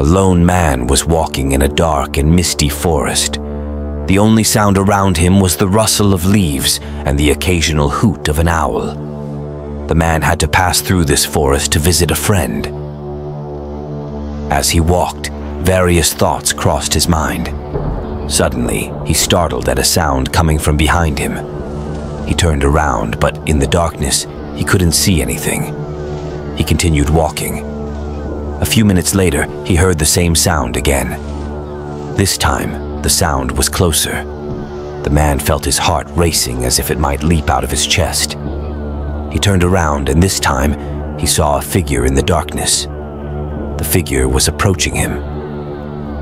A lone man was walking in a dark and misty forest. The only sound around him was the rustle of leaves and the occasional hoot of an owl. The man had to pass through this forest to visit a friend. As he walked, various thoughts crossed his mind. Suddenly, he startled at a sound coming from behind him. He turned around, but in the darkness, he couldn't see anything. He continued walking. A few minutes later, he heard the same sound again. This time, the sound was closer. The man felt his heart racing as if it might leap out of his chest. He turned around, and this time, he saw a figure in the darkness. The figure was approaching him.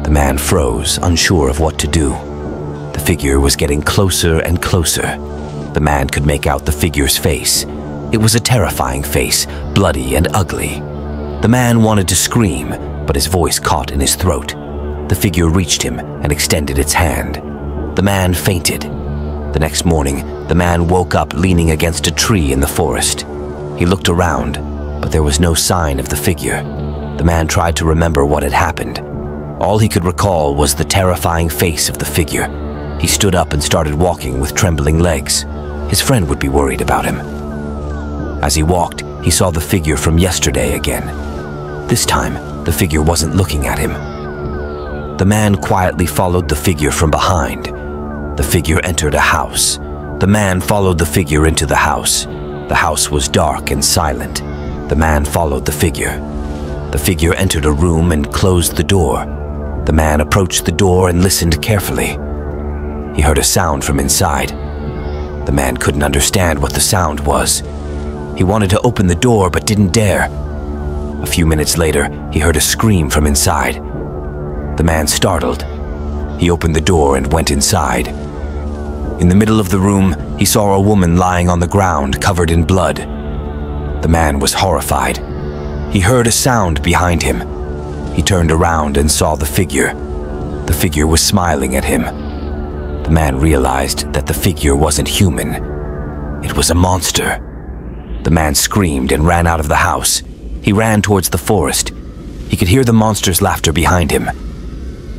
The man froze, unsure of what to do. The figure was getting closer and closer. The man could make out the figure's face. It was a terrifying face, bloody and ugly. The man wanted to scream, but his voice caught in his throat. The figure reached him and extended its hand. The man fainted. The next morning, the man woke up leaning against a tree in the forest. He looked around, but there was no sign of the figure. The man tried to remember what had happened. All he could recall was the terrifying face of the figure. He stood up and started walking with trembling legs. His friend would be worried about him. As he walked, he saw the figure from yesterday again. This time, the figure wasn't looking at him. The man quietly followed the figure from behind. The figure entered a house. The man followed the figure into the house. The house was dark and silent. The man followed the figure. The figure entered a room and closed the door. The man approached the door and listened carefully. He heard a sound from inside. The man couldn't understand what the sound was. He wanted to open the door but didn't dare. A few minutes later, he heard a scream from inside. The man startled. He opened the door and went inside. In the middle of the room, he saw a woman lying on the ground covered in blood. The man was horrified. He heard a sound behind him. He turned around and saw the figure. The figure was smiling at him. The man realized that the figure wasn't human. It was a monster. The man screamed and ran out of the house. He ran towards the forest. He could hear the monster's laughter behind him.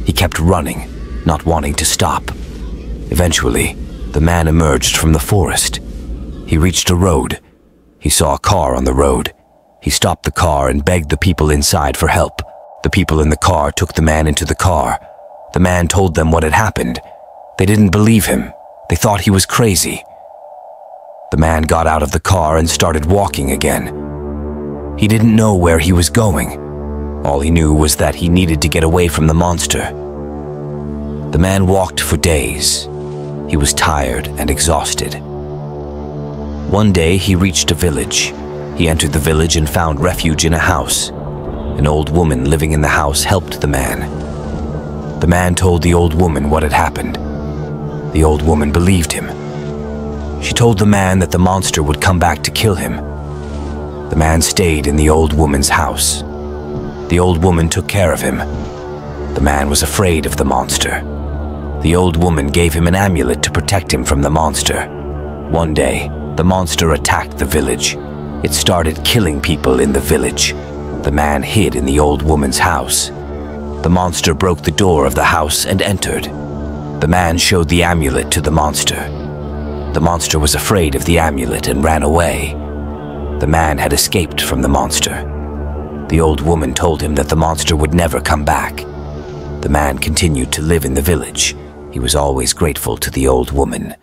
He kept running, not wanting to stop. Eventually, the man emerged from the forest. He reached a road. He saw a car on the road. He stopped the car and begged the people inside for help. The people in the car took the man into the car. The man told them what had happened. They didn't believe him. They thought he was crazy. The man got out of the car and started walking again. He didn't know where he was going. All he knew was that he needed to get away from the monster. The man walked for days. He was tired and exhausted. One day he reached a village. He entered the village and found refuge in a house. An old woman living in the house helped the man. The man told the old woman what had happened. The old woman believed him. She told the man that the monster would come back to kill him. The man stayed in the old woman's house. The old woman took care of him. The man was afraid of the monster. The old woman gave him an amulet to protect him from the monster. One day, the monster attacked the village. It started killing people in the village. The man hid in the old woman's house. The monster broke the door of the house and entered. The man showed the amulet to the monster. The monster was afraid of the amulet and ran away. The man had escaped from the monster. The old woman told him that the monster would never come back. The man continued to live in the village. He was always grateful to the old woman.